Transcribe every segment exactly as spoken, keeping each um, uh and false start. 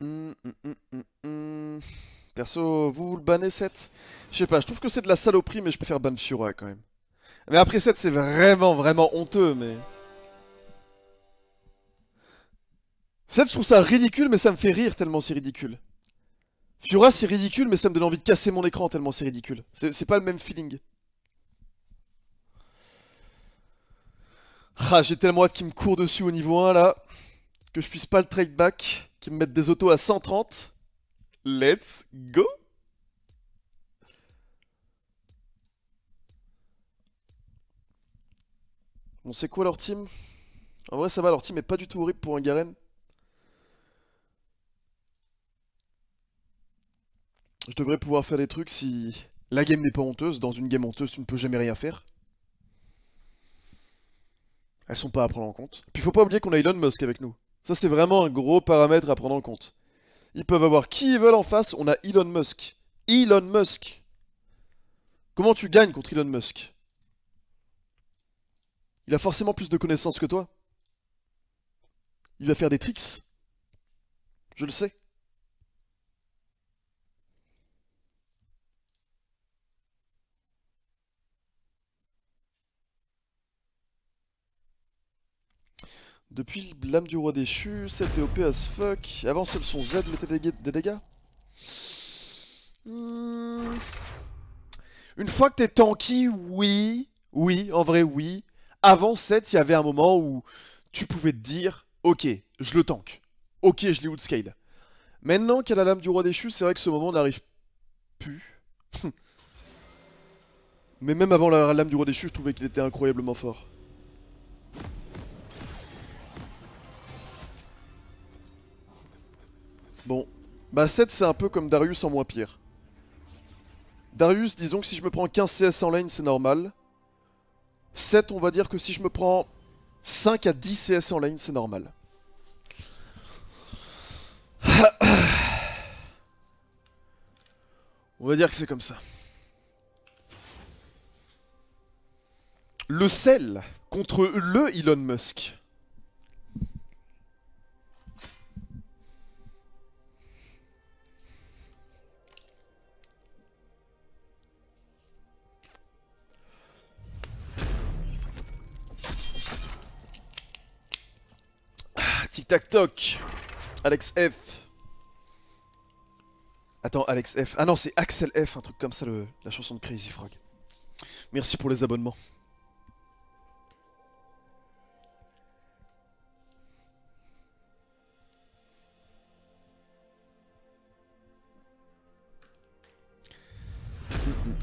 Mmh, mmh, mmh, mmh. Perso, vous, vous le bannez, Sett? Je sais pas, je trouve que c'est de la saloperie, mais je préfère ban Fiora quand même. Mais après Sett, c'est vraiment, vraiment honteux, mais... Sett, je trouve ça ridicule, mais ça me fait rire tellement c'est ridicule. Fiora, c'est ridicule, mais ça me donne envie de casser mon écran tellement c'est ridicule. C'est pas le même feeling. Ah, j'ai tellement hâte qu'il me court dessus au niveau un, là. Que je puisse pas le trade back. Qu'il me mette des autos à cent trente. Let's go! Bon, c'est quoi leur team? En vrai, ça va, leur team est pas du tout horrible pour un Garen. Je devrais pouvoir faire des trucs si la game n'est pas honteuse. Dans une game honteuse, tu ne peux jamais rien faire. Elles sont pas à prendre en compte. Puis faut pas oublier qu'on a Elon Musk avec nous. Ça, c'est vraiment un gros paramètre à prendre en compte. Ils peuvent avoir qui ils veulent en face, on a Elon Musk. Elon Musk! Comment tu gagnes contre Elon Musk? Il a forcément plus de connaissances que toi. Il va faire des tricks. Je le sais. Depuis l'âme du roi déchu, c'était O P as fuck. Avant seul son Z mettait des, des dégâts. Hmm. Une fois que t'es tanky, oui. Oui, en vrai, oui. Avant Sett, il y avait un moment où tu pouvais te dire « Ok, je le tank. Ok, je l'ai outscale. » Maintenant qu'elle a l'âme du roi déchu, c'est vrai que ce moment n'arrive plus. Mais même avant l'âme du roi déchu, je trouvais qu'il était incroyablement fort. Bon. Bah Sett, c'est un peu comme Darius en moins pire. Darius, disons que si je me prends quinze C S en lane, c'est normal. Sett, on va dire que si je me prends cinq à dix C S en lane, c'est normal. On va dire que c'est comme ça. Le sel contre le Elon Musk. Tic-tac-toc. Alex F. Attends, Alex F. Ah non, c'est Axel F, un truc comme ça, le, la chanson de Crazy Frog. Merci pour les abonnements.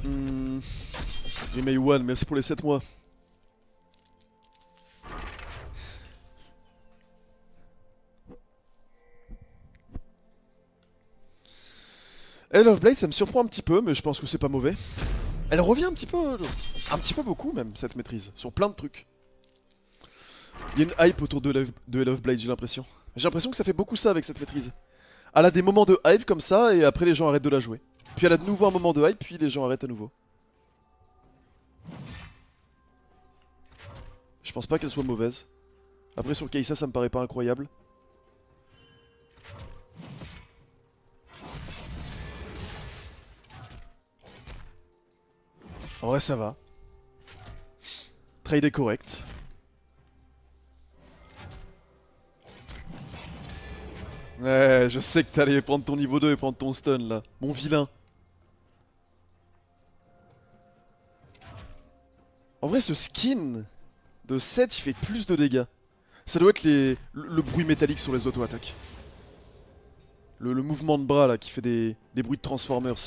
Mm-mm-mm. Remay One, merci pour les sept mois. Hell of Blade, ça me surprend un petit peu, mais je pense que c'est pas mauvais. Elle revient un petit peu, un petit peu beaucoup même, cette maîtrise, sur plein de trucs. Il y a une hype autour de Hell of Blade, j'ai l'impression. J'ai l'impression que ça fait beaucoup ça avec cette maîtrise. Elle a des moments de hype comme ça, et après les gens arrêtent de la jouer. Puis elle a de nouveau un moment de hype, puis les gens arrêtent à nouveau. Je pense pas qu'elle soit mauvaise. Après sur Kai'Sa, ça me paraît pas incroyable. En vrai, ça va. Trade est correct. Ouais, je sais que t'allais prendre ton niveau deux et prendre ton stun là. Mon vilain. En vrai, ce skin de Sett, il fait plus de dégâts. Ça doit être les... le, le bruit métallique sur les auto-attaques. Le, le mouvement de bras là qui fait des, des bruits de Transformers.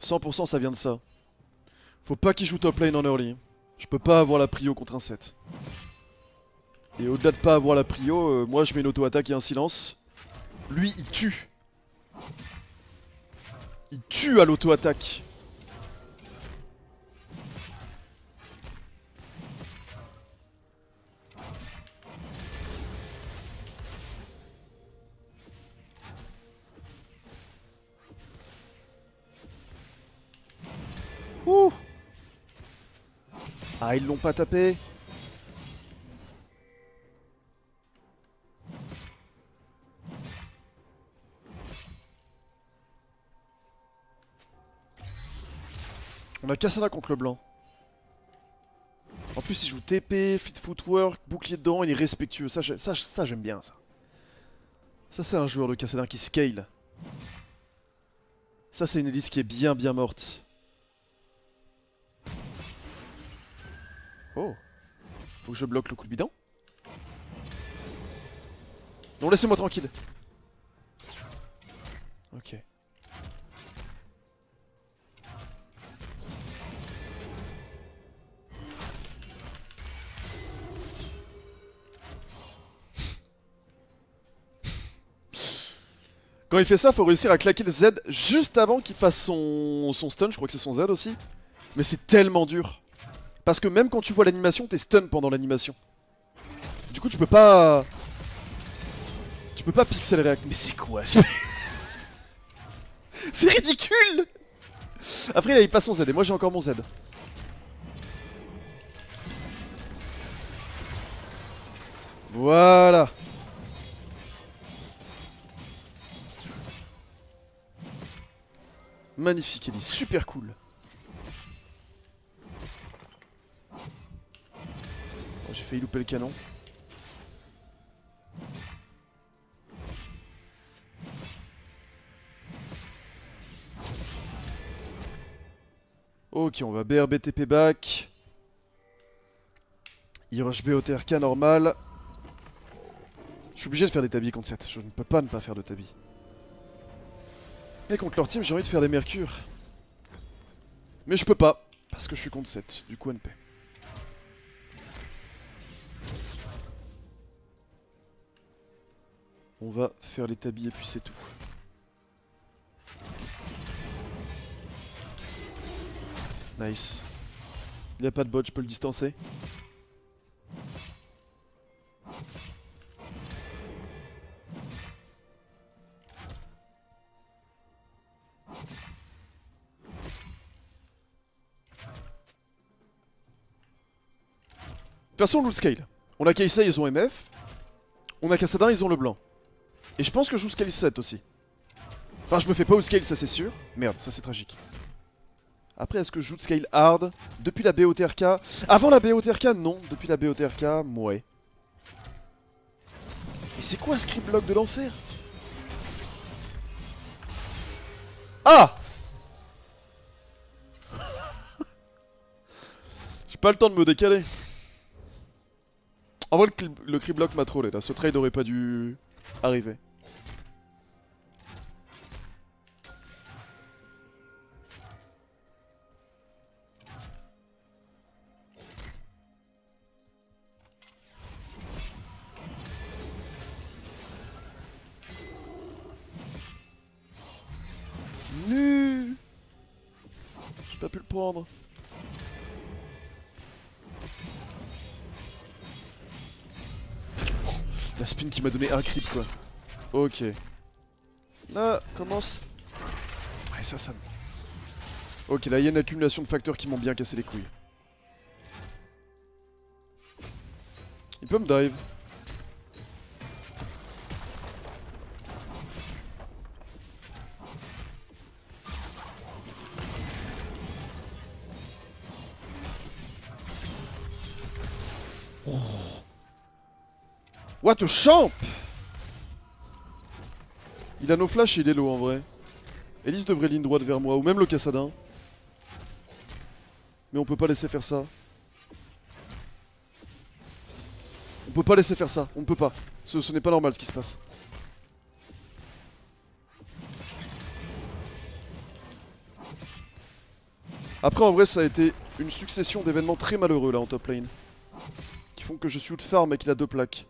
cent pour cent ça vient de ça. Faut pas qu'il joue top lane en early. Je peux pas avoir la prio contre un Sett. Et au-delà de pas avoir la prio, euh, moi je mets une auto-attaque et un silence. Lui il tue. Il tue à l'auto-attaque. Ouh. Ah, ils l'ont pas tapé. On a Kassadin contre LeBlanc. En plus il joue T P, fit footwork, bouclier dedans, il est respectueux, ça j'aime ça, ça, bien ça. Ça c'est un joueur de Kassadin qui scale. Ça c'est une Elise qui est bien bien morte. Oh. Faut que je bloque le coup de bidon. Non, laissez-moi tranquille. Ok. Quand il fait ça, faut réussir à claquer le Z juste avant qu'il fasse son, son stun. Je crois que c'est son Z aussi. Mais c'est tellement dur. Parce que même quand tu vois l'animation, t'es stun pendant l'animation. Du coup, tu peux pas... Tu peux pas pixel react. Mais c'est quoi? C'est ridicule. Après, là, il passe son Z et moi, j'ai encore mon Z. Voilà. Magnifique, elle est super cool. J'ai failli louper le canon. Ok, on va B R B T P back. Il rush B O T R K normal. Je suis obligé de faire des tabis contre Sett. Je ne peux pas ne pas faire de tabis. Et contre leur team, j'ai envie de faire des mercures. Mais je peux pas. Parce que je suis contre Sett. Du coup, N P. On va faire les tabis et puis c'est tout. Nice. Il n'y a pas de bot, je peux le distancer. De toute façon, on loot scale. On a Kai'Sa, ils ont M F. On a Kassadin, ils ont LeBlanc. Et je pense que je joue scale Sett aussi. Enfin, je me fais pas outscale, ça c'est sûr. Merde, ça c'est tragique. Après, est-ce que je joue de scale hard? Depuis la B O T R K? Avant la B O T R K, non. Depuis la B O T R K, mouais. Et c'est quoi ce creep block de l'enfer? Ah! J'ai pas le temps de me décaler. En vrai, le creep block m'a trollé là. Ce trade aurait pas dû... arriver. Nu. J'ai pas pu le prendre. La spin qui m'a donné un creep quoi. Ok. Là, commence. Ouais, ça, ça me... Ok, là, il y a une accumulation de facteurs qui m'ont bien cassé les couilles. Il peut me dive. What a champ! Il a nos flashs et il est low en vrai. Elise devrait ligne droite vers moi, ou même le Kassadin. Mais on peut pas laisser faire ça. On peut pas laisser faire ça, on ne peut pas. Ce, ce n'est pas normal ce qui se passe. Après en vrai ça a été une succession d'événements très malheureux là en top lane. Qui font que je suis out farm et qu'il a deux plaques.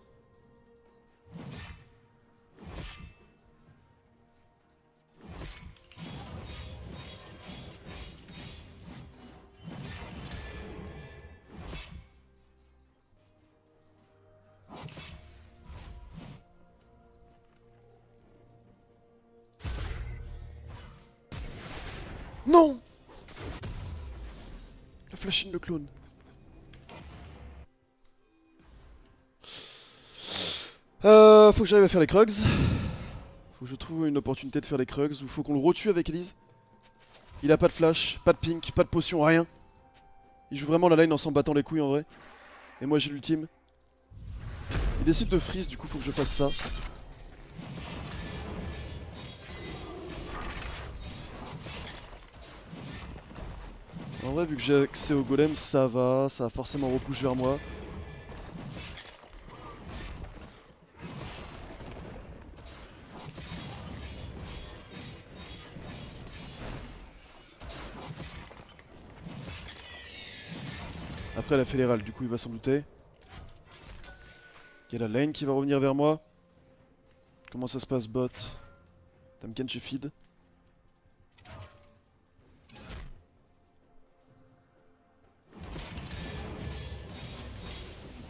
Non! La flash in le clone. Euh, faut que j'arrive à faire les Krugs. Faut que je trouve une opportunité de faire les Krugs. Ou faut qu'on le retue avec Elise. Il a pas de flash, pas de pink, pas de potion, rien. Il joue vraiment la lane en s'en battant les couilles en vrai. Et moi j'ai l'ultime. Il décide de freeze, du coup faut que je fasse ça. En vrai vu que j'ai accès au golem ça va, ça va forcément repush vers moi. Après la fédérale, du coup il va s'en douter. Il y a la lane qui va revenir vers moi. Comment ça se passe bot? Tahm Kench feed.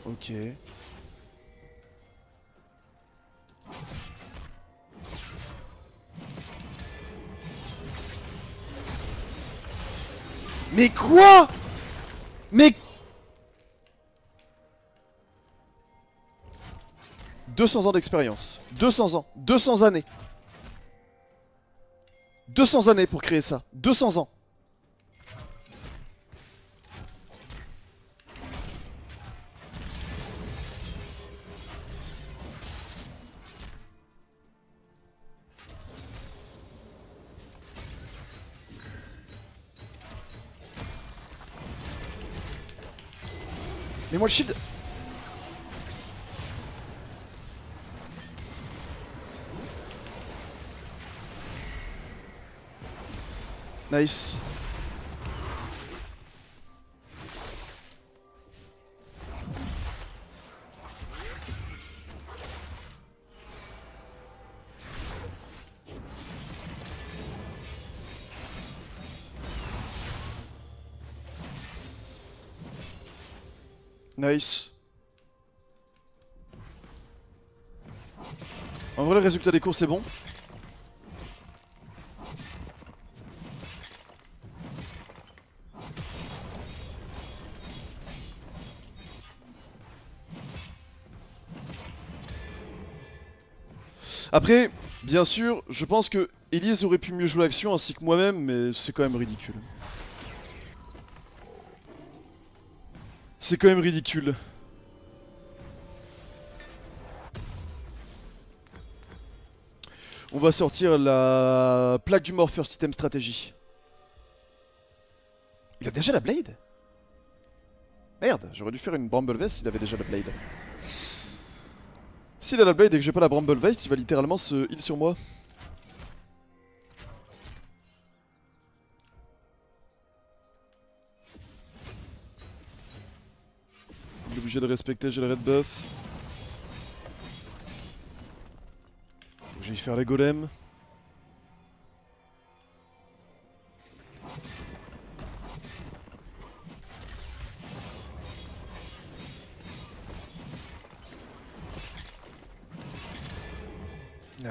Ok. Mais quoi? Mais deux cents ans d'expérience, deux cents ans, deux cents années. deux cents années pour créer ça, deux cents ans. Mets-moi le shield. Nice. Nice. En vrai, le résultat des courses est bon. Après, bien sûr, je pense que Elise aurait pu mieux jouer l'action ainsi que moi-même, mais c'est quand même ridicule. C'est quand même ridicule. On va sortir la plaque du mort first item stratégie. Il a déjà la blade? Merde, j'aurais dû faire une Bramble Vest s'il avait déjà la blade. S'il a la blade et que j'ai pas la Bramble Vest, il va littéralement se heal sur moi. Il est obligé de respecter, j'ai le red buff. Faut que j'aille faire les golems.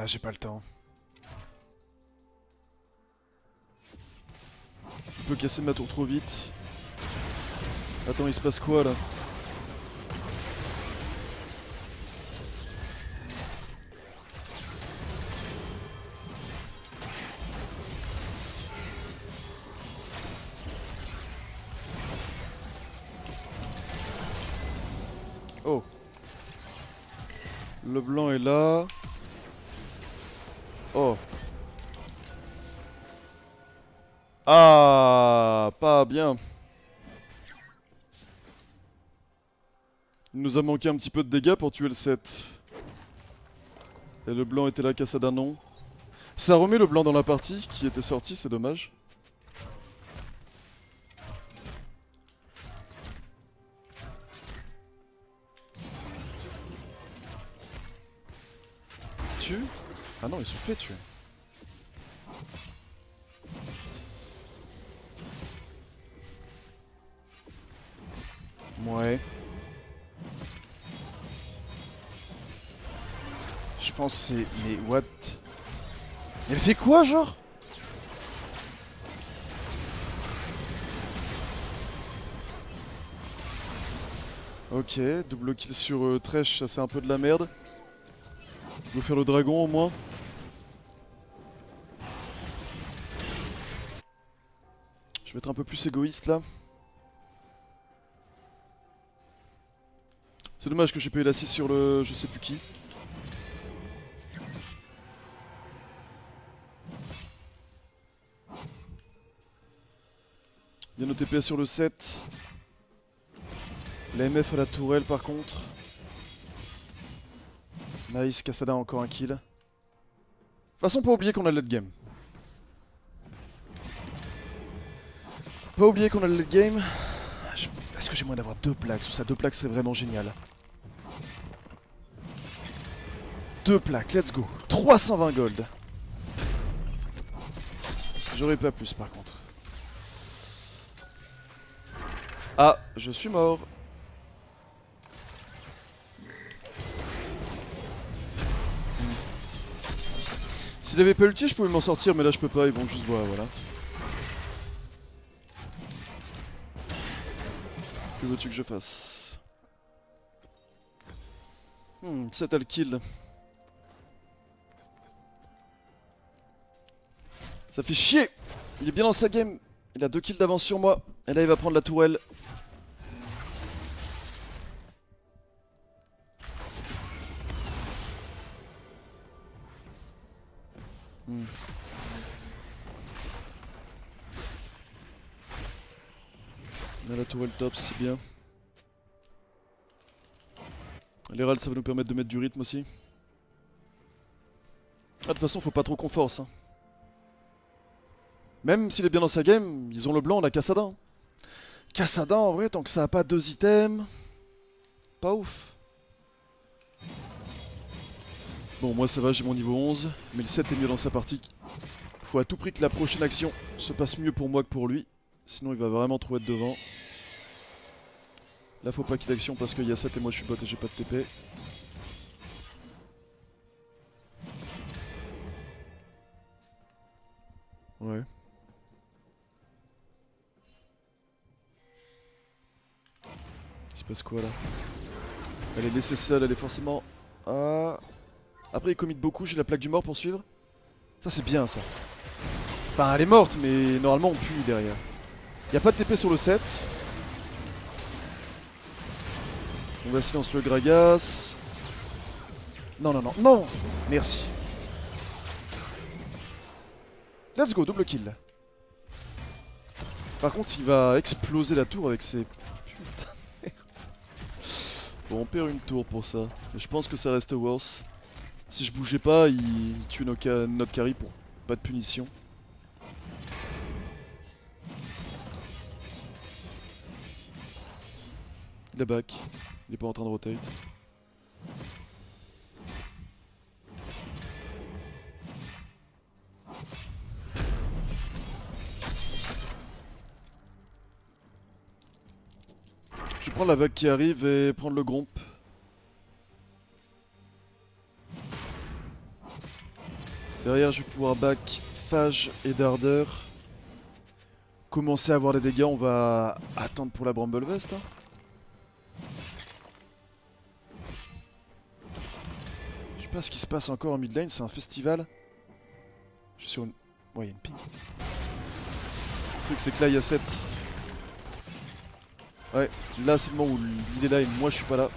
Ah, j'ai pas le temps. Il peut casser ma tour trop vite. Attends, il se passe quoi là? Oh. LeBlanc est là. Oh. Ah, pas bien. Il nous a manqué un petit peu de dégâts pour tuer le Sett. Et le blanc était là, Kassadin non. Ça remet le blanc dans la partie qui était sortie, c'est dommage. Tu... Ah non, il se fait tuer. Ouais. Je pense c'est... Mais what? Elle fait quoi, genre? Ok, double kill sur euh, Thresh, ça c'est un peu de la merde. Je vais faire le dragon au moins. Je vais être un peu plus égoïste là. C'est dommage que j'ai payé la six sur le je sais plus qui. Bien nos T P S sur le Sett. La M F à la tourelle par contre. Nice, Kassadin encore un kill. De toute façon, pas oublier qu'on a le late game. Pas oublier qu'on a le late game. Je... Est-ce que j'ai moyen d'avoir deux plaques? Sous ça, deux plaques serait vraiment génial. Deux plaques, let's go. trois cent vingt gold. J'aurais pas plus par contre. Ah, je suis mort. S'il avait pas ulti, je pouvais m'en sortir, mais là je peux pas, ils vont juste voir, voilà. Que veux-tu que je fasse? Hmm, ça t'as le kill. Ça fait chier! Il est bien dans sa game, il a deux kills d'avance sur moi, et là il va prendre la tourelle. Hmm. On a la tourelle top, c'est bien. Les râles ça va nous permettre de mettre du rythme aussi. Ah, de toute façon faut pas trop qu'on force hein. Même s'il est bien dans sa game, ils ont LeBlanc, on a Kassadin. Kassadin en vrai, tant que ça a pas deux items, pas ouf. Bon, moi ça va, j'ai mon niveau onze, mais le Sett est mieux dans sa partie. Faut à tout prix que la prochaine action se passe mieux pour moi que pour lui, sinon il va vraiment trop être devant. Là faut pas qu'il y ait d'action parce qu'il y a Sett et moi je suis bot et j'ai pas de T P. Ouais. Il se passe quoi là? Elle est laissée seule, elle est forcément... Ah... Après il commit beaucoup, j'ai la plaque du mort pour suivre. Ça c'est bien ça. Enfin elle est morte mais normalement on pue derrière. Y'a pas de T P sur le Sett. On va silence le Gragas. Non non non non. Merci. Let's go, double kill. Par contre il va exploser la tour avec ses... Putain de merde. Bon on perd une tour pour ça. Mais je pense que ça reste worse. Si je bougeais pas, il tue nos ca notre carry pour pas de punition. Il a back, il est pas en train de rotate. Je vais prendre la vague qui arrive et prendre le gromp. Derrière, je vais pouvoir back Phage et d'ardeur. Commencer à avoir des dégâts, on va attendre pour la Bramble Vest. Hein. Je sais pas ce qui se passe encore en mid lane, c'est un festival. Je suis sur une... Ouais, il y a une ping. Le truc, c'est que là, il y a Sett. Ouais, là, c'est le moment où il est là et moi, je suis pas là.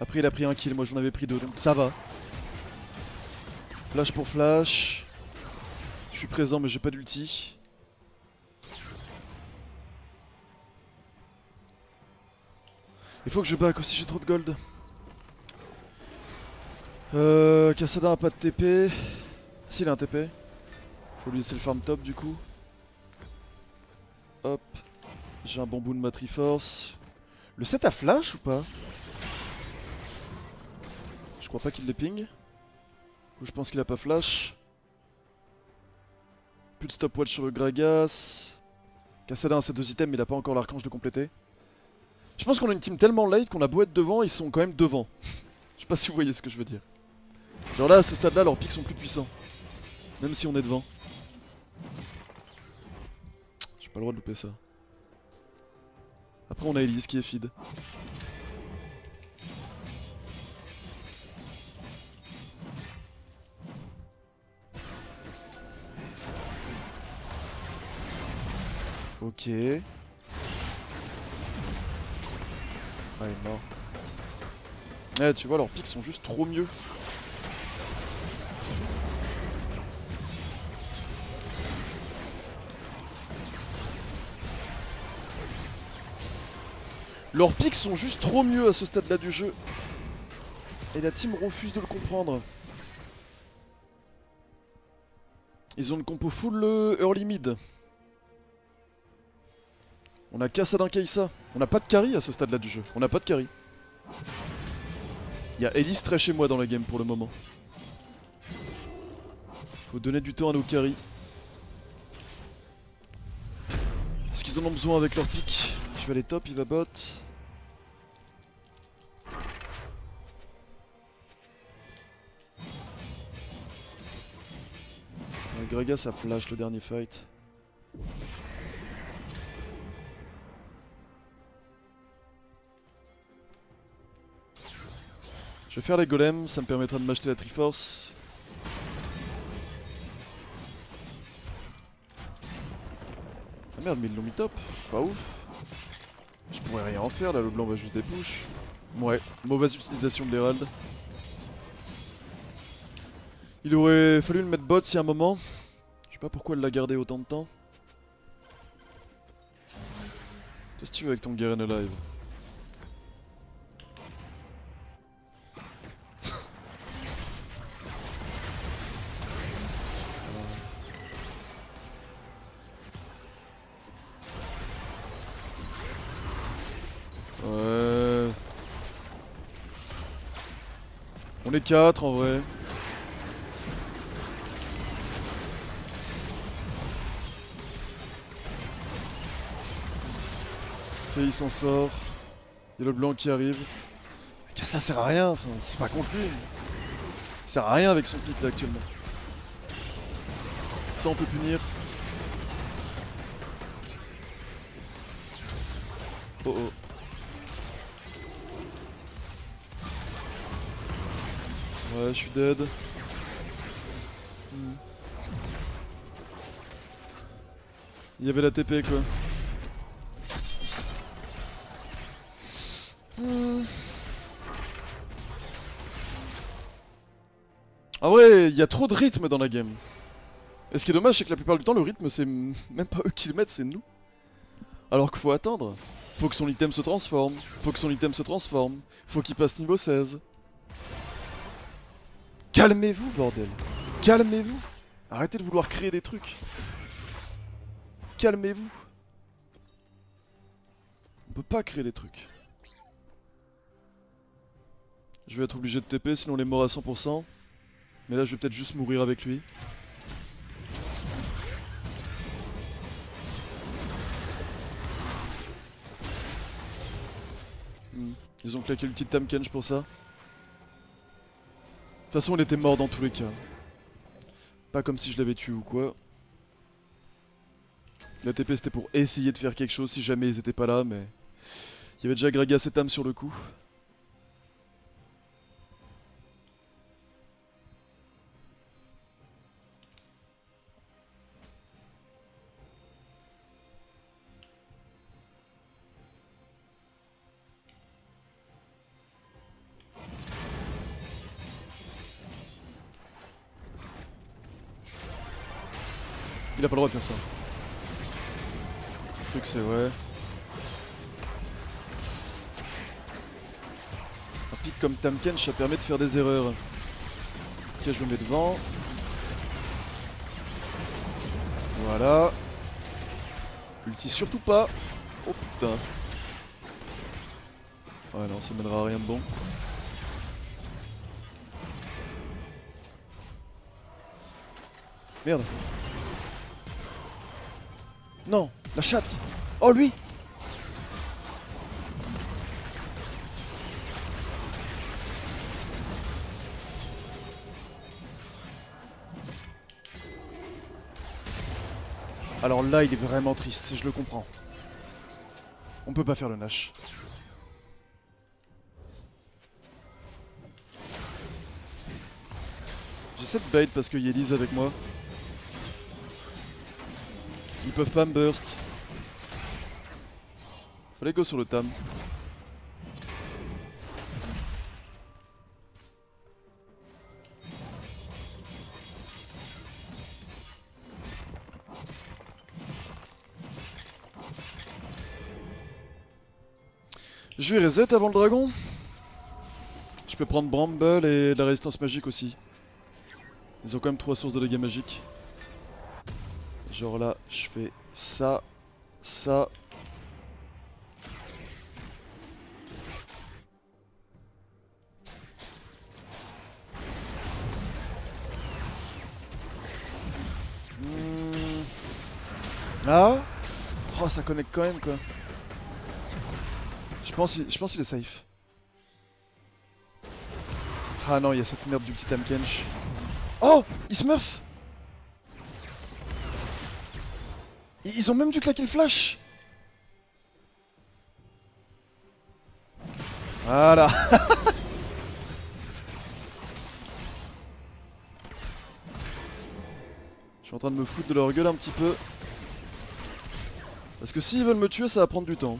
Après, il a pris un kill, moi, j'en avais pris deux, donc ça va. Flash pour flash. Je suis présent mais j'ai pas d'ulti. Il faut que je back aussi, j'ai trop de gold. Euh, Kassadin a pas de T P. S'il a un T P. Faut lui laisser le farm top du coup. Hop. J'ai un bambou de ma Triforce. Le Sett a flash ou pas? Je crois pas qu'il les ping. Je pense qu'il a pas flash. Plus de stopwatch sur le Gragas. Kassadin a ses deux items mais il a pas encore l'archange de compléter. Je pense qu'on a une team tellement light qu'on a beau être devant, ils sont quand même devant. Je sais pas si vous voyez ce que je veux dire. Genre là à ce stade là leurs pics sont plus puissants. Même si on est devant. J'ai pas le droit de louper ça. Après on a Elise qui est feed. Ok. Ah, il est mort. Eh, tu vois, leurs pics sont juste trop mieux. Leurs pics sont juste trop mieux à ce stade-là du jeu. Et la team refuse de le comprendre. Ils ont une compo full early mid. On a Kassadin Kai'Sa. On n'a pas de carry à ce stade-là du jeu. On n'a pas de carry. Il y a Elise, Thresh et moi dans la game pour le moment. Faut donner du temps à nos carry. Est-ce qu'ils en ont besoin avec leur pick? Je vais aller top, il va bot. Gragas a flash le dernier fight. Je vais faire les golems, ça me permettra de m'acheter la Triforce. Ah merde, mais ils l'ont mis top, pas ouf. Je pourrais rien en faire là, le blanc va juste des push. Ouais, mauvaise utilisation de l'Herald. Il aurait fallu le mettre bot si à un moment. Je sais pas pourquoi elle l'a gardé autant de temps. Qu'est-ce que tu veux avec ton Garen alive? On est quatre en vrai. Ok, il s'en sort. Il y a le blanc qui arrive. Ça sert à rien, enfin, c'est pas contre lui. Ça sert à rien avec son pic là actuellement. Ça on peut punir. Oh oh. Ouais, je suis dead. Hmm. Il y avait la T P quoi. Hmm. Ah ouais, il y a trop de rythme dans la game. Et ce qui est dommage, c'est que la plupart du temps, le rythme, c'est même pas eux qui le mettent, c'est nous. Alors qu'il faut attendre. Faut que son item se transforme. Faut que son item se transforme. Faut qu'il passe niveau seize. Calmez-vous, bordel. Calmez-vous. Arrêtez de vouloir créer des trucs. Calmez-vous. On peut pas créer des trucs. Je vais être obligé de T P, sinon on est mort à cent pour cent. Mais là, je vais peut-être juste mourir avec lui. Hmm. Ils ont claqué le petit Tahm Kench pour ça. De toute façon, il était mort dans tous les cas. Pas comme si je l'avais tué ou quoi. La T P c'était pour essayer de faire quelque chose si jamais ils étaient pas là, mais il y avait déjà Gragas et Tahm sur le coup. Il a pas le droit de faire ça. Le truc c'est ouais. Un pic comme Tahm Kench, ça permet de faire des erreurs. Ok, je me mets devant. Voilà. Ulti surtout pas. Oh putain. Ouais non, ça mènera à rien de bon. Merde. Non, la chatte. Oh lui. Alors là, il est vraiment triste, je le comprends. On peut pas faire le Nash. J'essaie de bait parce qu'il y a Elise avec moi. Ils peuvent pas me burst. Fallait go sur le Tahm. Je vais reset avant le dragon. Je peux prendre Bramble et de la résistance magique aussi. Ils ont quand même trois sources de dégâts magiques. Genre là, je fais ça, ça. Mmh. Là. Oh, ça connecte quand même quoi. Je pense, je pense qu'il est safe. Ah non, il y a cette merde du petit Tahm Kench. Oh, il se meuf. Ils ont même dû claquer le flash. Voilà. Je suis en train de me foutre de leur gueule un petit peu. Parce que s'ils veulent me tuer, ça va prendre du temps.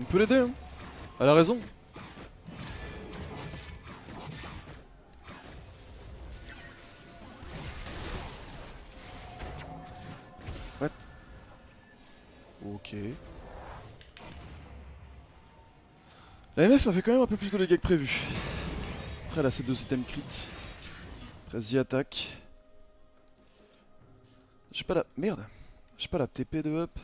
On peut l'aider, hein. Elle a raison. What? Ok. La M F a fait quand même un peu plus de dégâts que prévu. Après elle a ses deux items crit. Vas-y attaque. J'ai pas la... Merde. J'ai pas la T P de up.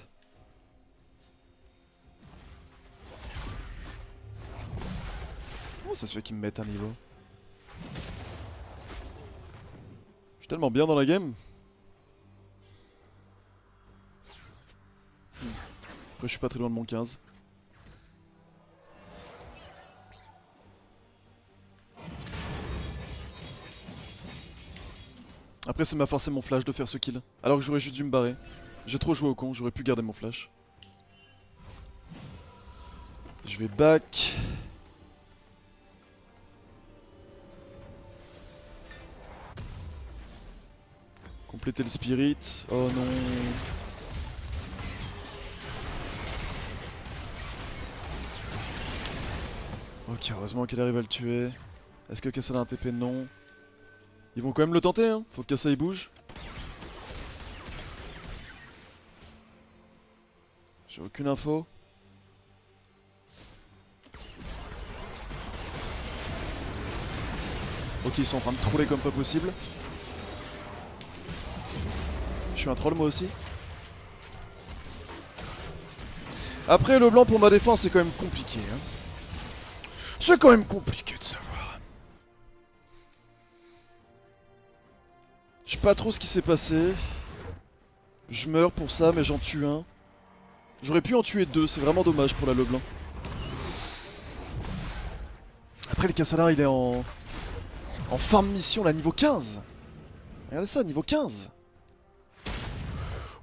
Ça se fait qu'ils me mettent un niveau. Je suis tellement bien dans la game. Après je suis pas très loin de mon quinze. Après ça m'a forcé mon flash de faire ce kill. Alors que j'aurais juste dû me barrer. J'ai trop joué au con, j'aurais pu garder mon flash. Je vais back. Compléter le spirit, oh non. Ok, heureusement qu'elle arrive à le tuer. Est-ce que Kassadin a un T P? Non. Ils vont quand même le tenter, hein. Faut que Kassadin il bouge. J'ai aucune info. Ok, ils sont en train de troller comme pas possible. Je suis un troll moi aussi. Après LeBlanc pour ma défense c'est quand même compliqué hein. C'est quand même compliqué de savoir. Je sais pas trop ce qui s'est passé. Je meurs pour ça mais j'en tue un. J'aurais pu en tuer deux, c'est vraiment dommage pour la LeBlanc. Après le Kassadin il est en... en fin de mission là niveau quinze. Regardez ça, niveau quinze.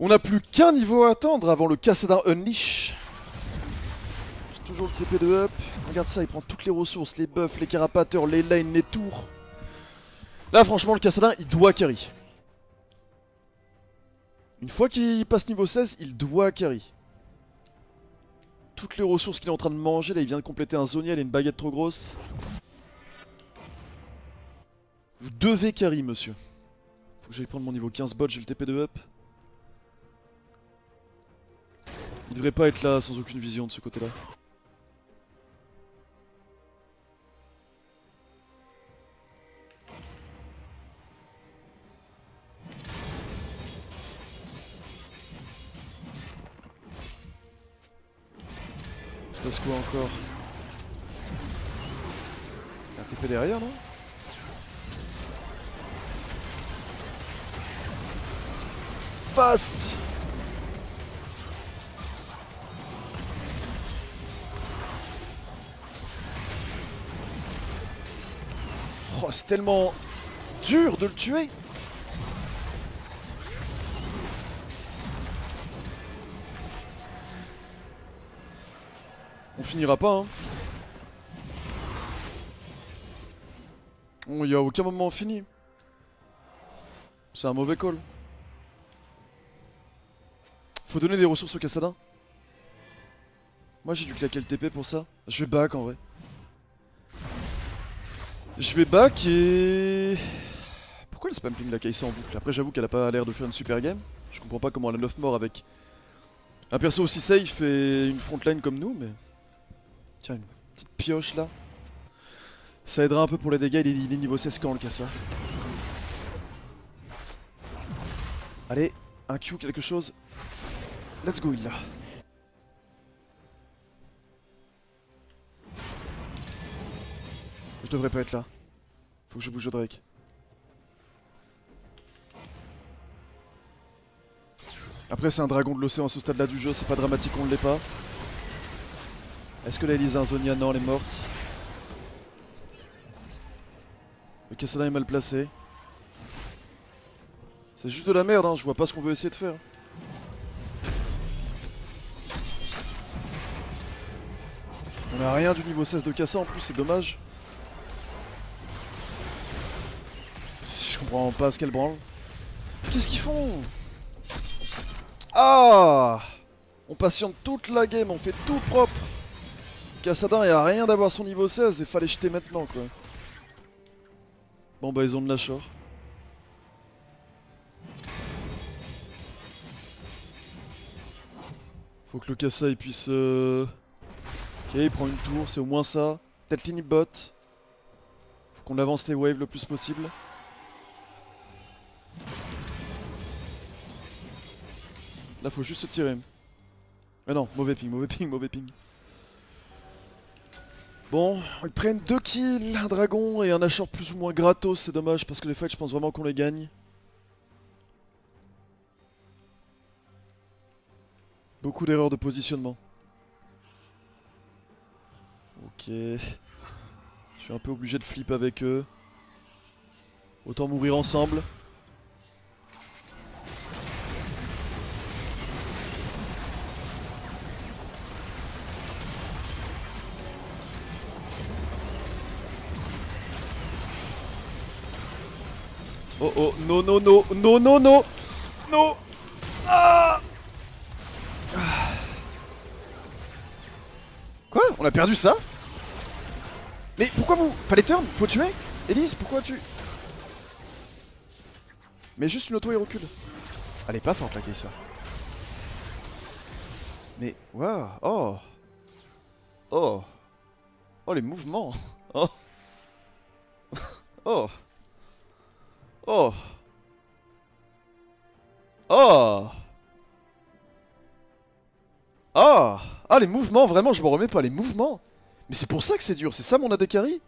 On n'a plus qu'un niveau à attendre avant le Kassadin Unleash. J'ai toujours le T P de up. Regarde ça, il prend toutes les ressources, les buffs, les carapateurs, les lanes, les tours. Là franchement le Kassadin il doit carry. Une fois qu'il passe niveau seize, il doit carry. Toutes les ressources qu'il est en train de manger, là il vient de compléter un Zonia, il a une baguette trop grosse. Vous devez carry monsieur. Faut que j'aille prendre mon niveau quinze bot, j'ai le T P de up. Il devrait pas être là sans aucune vision de ce côté-là. Il se passe quoi encore? Un T P derrière, non? Fast! Oh, c'est tellement dur de le tuer. On finira pas, hein. Il n'y a aucun moment fini. C'est un mauvais call. Faut donner des ressources au Kassadin. Moi j'ai dû claquer le T P pour ça. Je vais back en vrai. Je vais back et... Pourquoi elle spam ping la Kai'Sa en boucle? Après j'avoue qu'elle a pas l'air de faire une super game. Je comprends pas comment elle a neuf morts avec un perso aussi safe et une frontline comme nous, mais... Tiens, une petite pioche là. Ça aidera un peu pour les dégâts, il est niveau seize quand le Kai'Sa. Allez, un Q, quelque chose. Let's go, il l'a. Je devrais pas être là. Faut que je bouge au Drake. Après, c'est un dragon de l'océan à ce stade-là du jeu, c'est pas dramatique, on ne l'est pas. Est-ce que la Elise a un Zonia? Non, elle est morte. Le Kassadin est mal placé. C'est juste de la merde, hein, je vois pas ce qu'on veut essayer de faire. On a rien du niveau seize de Kai'Sa en plus, c'est dommage. Je comprends pas ce qu'elle branle. Qu'est-ce qu'ils font? Ah! On patiente toute la game, on fait tout propre. Kassadin, il a rien d'avoir son niveau seize et fallait jeter maintenant quoi. Bon bah ils ont de la short. Faut que le Kai'Sa il puisse... Euh... Ok, il prend une tour, c'est au moins ça. Peut-être l'inhib bot. Faut qu'on avance les waves le plus possible. Là faut juste se tirer. Ah non, mauvais ping, mauvais ping, mauvais ping. Bon, ils prennent deux kills, un dragon et un Ashore plus ou moins gratos, c'est dommage parce que les fights je pense vraiment qu'on les gagne. Beaucoup d'erreurs de positionnement. Ok. Je suis un peu obligé de flip avec eux. Autant mourir ensemble. Oh oh, non, non, non, non, non, non, non, ah ah. Quoi? On a perdu ça? Mais pourquoi vous... Fallait turn? Faut tuer? Elise, pourquoi tu... Mais juste une auto et recule. Elle est pas forte la Kai'Sa. Mais... Waouh. Oh. Oh. Oh les mouvements. Oh. Oh. Oh. Oh. Oh. Ah les mouvements, vraiment je m'en remets pas, les mouvements. Mais c'est pour ça que c'est dur, c'est ça mon A D carry.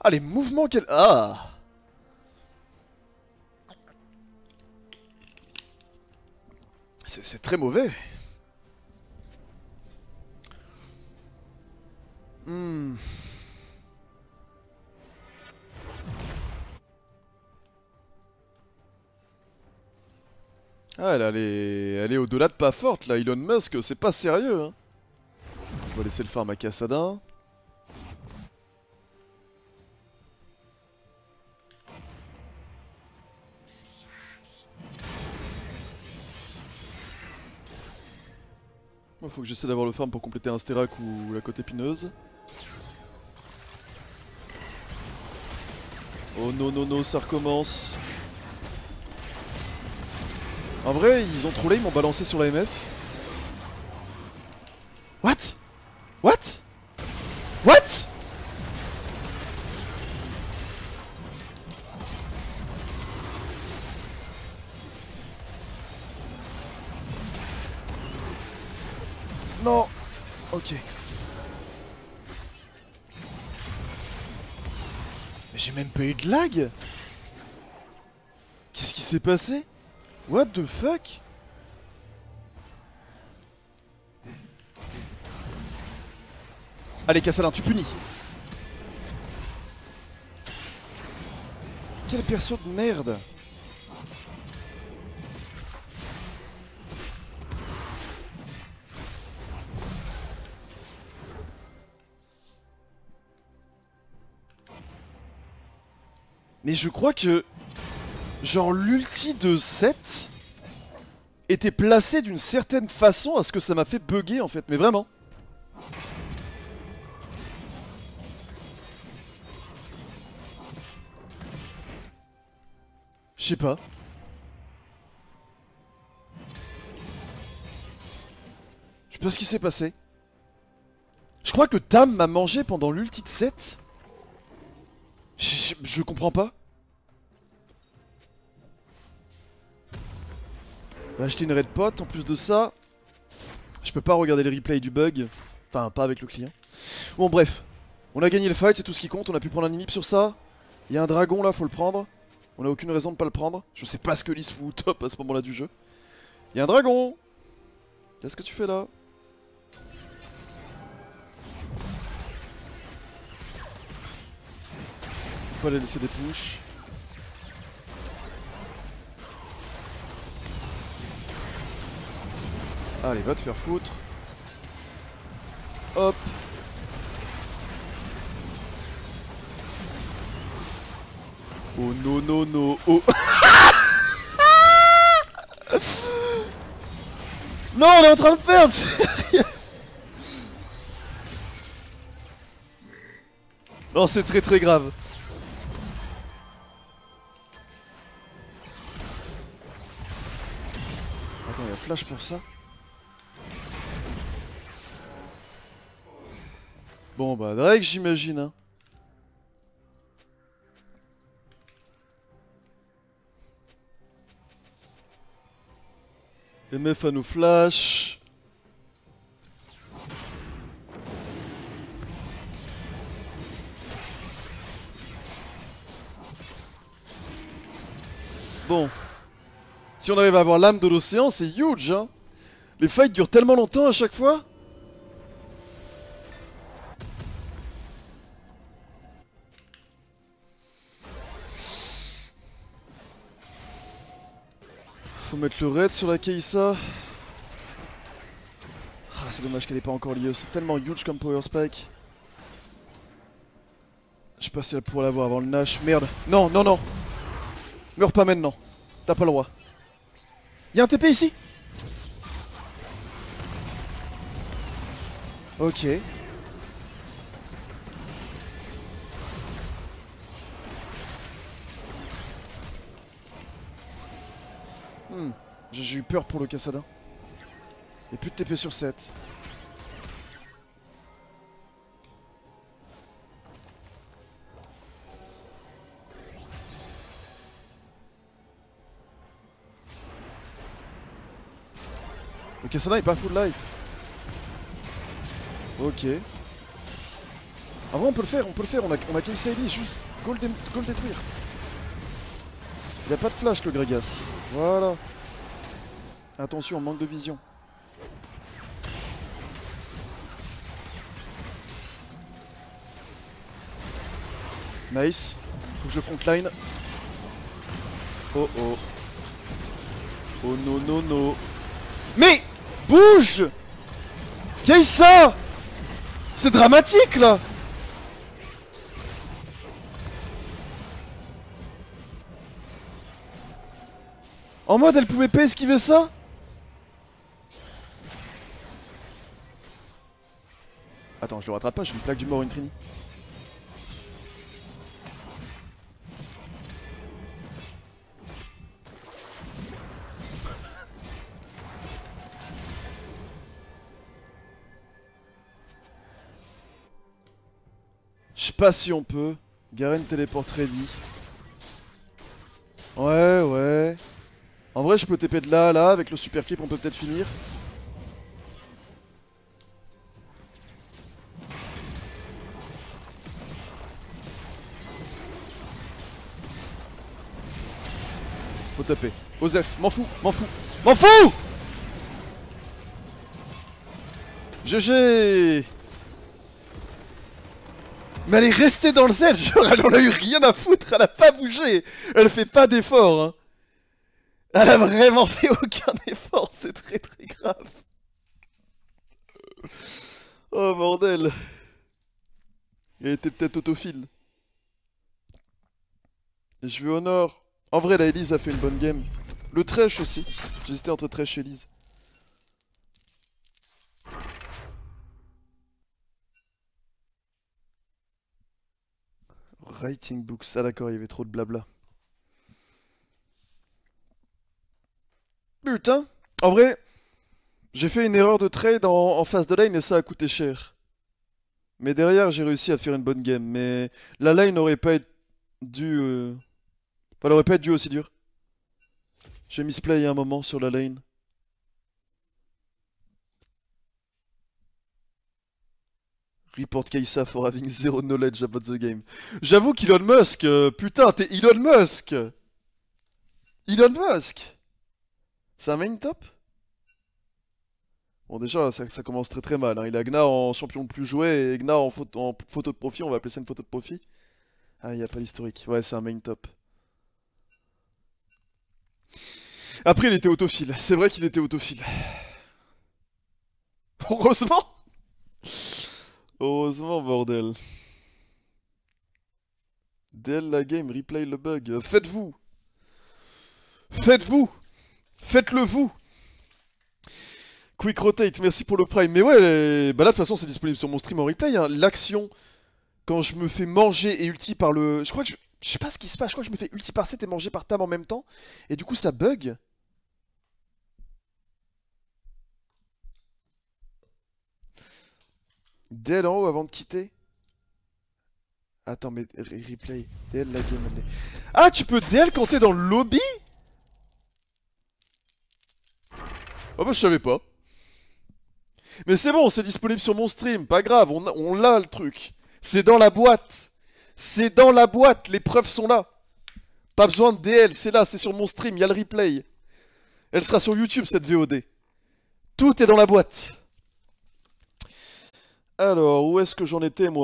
Ah les mouvements qu'elle... Ah. C'est très mauvais. Hmm. Ah, elle, elle est, elle est au-delà de pas forte là, Elon Musk, c'est pas sérieux hein. On va laisser le farm à Kassadin. Moi, faut que j'essaie d'avoir le farm pour compléter un Sterak ou la côte épineuse. Oh non non non, ça recommence. En vrai, ils ont trollé, ils m'ont balancé sur la M F. What? What? What? Non. Ok. Mais j'ai même pas eu de lag. Qu'est-ce qui s'est passé? What the fuck? Allez Kassadin, tu punis. Quel perso de merde. Mais je crois que genre l'ulti de Sett était placé d'une certaine façon à ce que ça m'a fait bugger en fait, mais vraiment. Je sais pas. Je sais pas ce qui s'est passé. Je crois que Tahm m'a mangé pendant l'ulti de Sett. Je, je, je comprends pas. On va acheter une red pot en plus de ça. Je peux pas regarder les replays du bug. Enfin, pas avec le client. Bon, bref. On a gagné le fight, c'est tout ce qui compte. On a pu prendre un inhib sur ça. Il y a un dragon là, faut le prendre. On a aucune raison de pas le prendre. Je sais pas ce que Elise fout au top à ce moment là du jeu. Il y a un dragon. Qu'est-ce que tu fais là? Faut pas les laisser des push. Allez, va te faire foutre. Hop. Oh non non non oh. Non, on est en train de perdre. Non, c'est très très grave. Attends, il y a flash pour ça. Bon bah Drake j'imagine hein. M F à nos flash. Bon. Si on arrive à avoir l'âme de l'océan, c'est huge hein. Les fights durent tellement longtemps à chaque fois. Faut mettre le raid sur la Kai'Sa. Ah, c'est dommage qu'elle n'est pas encore liée. C'est tellement huge comme power spike. Je sais pas si elle pourra l'avoir avant le Nash. Merde. Non, non, non. Meurs pas maintenant. T'as pas le droit. Y'a un T P ici. Ok. Hmm, j'ai eu peur pour le Kassadin. Et plus de T P sur Sett. Le Kassadin est pas full life. Ok. En vrai on peut le faire, on peut le faire, on a, on a Kai'Sa Elise, juste goal, dé goal détruire. Il a pas de flash le Gragas. Voilà. Attention, manque de vision. Nice. Faut que je frontline. Oh oh. Oh non non non. Mais bouge Kai'Sa. C'est dramatique là. En mode elle pouvait pas esquiver ça. Attends, je le rattrape pas, j'ai une plaque du mort, une trini. Je sais pas si on peut. Garen téléporte ready. Ouais, ouais. En vrai, je peux T P de là à là, avec le super clip, on peut peut-être finir. Faut taper. Osef, m'en fous, m'en fous, m'en fous. G G. Mais elle est restée dans le Z, genre elle en a eu rien à foutre, elle a pas bougé. Elle fait pas d'effort, hein. Elle a vraiment fait aucun effort, c'est très très grave. Oh bordel. Elle était peut-être autophile. Et je vais au nord. En vrai, la Elise a fait une bonne game. Le Thresh aussi. J'hésitais entre Thresh et Elise. Writing books. Ah d'accord, il y avait trop de blabla. Putain. En vrai, j'ai fait une erreur de trade en, en phase de lane et ça a coûté cher. Mais derrière, j'ai réussi à faire une bonne game. Mais la lane n'aurait pas dû... Euh... Enfin, elle aurait pas dû aussi dur. J'ai misplay à un moment sur la lane. Report Kai'Sa for having zero knowledge about the game. J'avoue qu'Elon Musk, euh, putain, t'es Elon Musk. Elon Musk. C'est un main top. Bon déjà, ça, ça commence très très mal, hein. Il a Gnar en champion de plus joué et Gnar en, en photo de profit, on va appeler ça une photo de profit. Ah, il n'y a pas l'historique. Ouais, c'est un main top. Après, il était autophile. C'est vrai qu'il était autophile. Heureusement. Heureusement, bordel. Dell la game, replay le bug. Faites-vous. Faites-vous. Faites-le vous. Quick rotate, merci pour le prime. Mais ouais, bah là, de toute façon, c'est disponible sur mon stream en replay, hein. L'action, quand je me fais manger et ulti par le... Je crois que je... Je sais pas ce qui se passe, je crois que je me fais ulti par Sett et manger par Tahm en même temps. Et du coup, ça bug. D L en haut avant de quitter. Attends, mais replay. D L la game. D L. Ah, tu peux D L quand t'es dans le lobby? Oh bah je savais pas. Mais c'est bon, c'est disponible sur mon stream, pas grave, on, on l'a le truc. C'est dans la boîte. C'est dans la boîte, les preuves sont là. Pas besoin de D L, c'est là, c'est sur mon stream, il y a le replay. Elle sera sur YouTube cette V O D. Tout est dans la boîte. Alors, où est-ce que j'en étais moi?